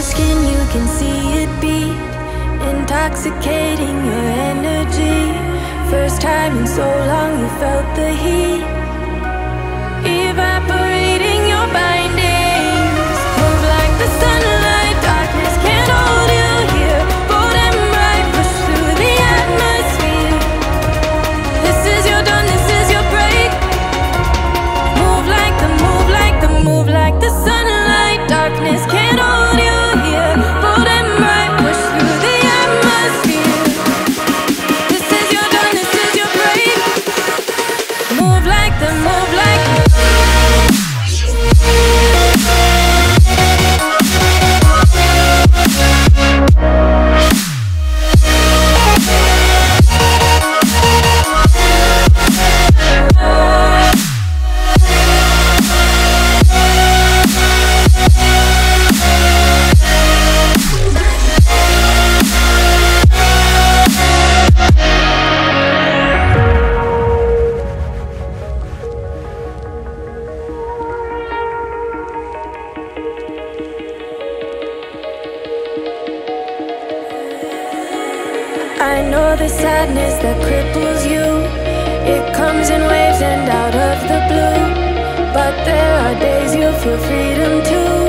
your skin, you can see it beat, intoxicating your energy. First time in so long you felt the heat, evaporating your bindings. Move like the sunlight, darkness can't hold you here. Bold and bright, push through the atmosphere. This is your dawn, this is your break. Move like the, move like the, move like the sunlight. Darkness can't hold you here. Bold and bright, push through the atmosphere. This is your dawn, this is your break. Move like the, move like the. I know the sadness that cripples you. It comes in waves and out of the blue. But there are days you feel freedom too.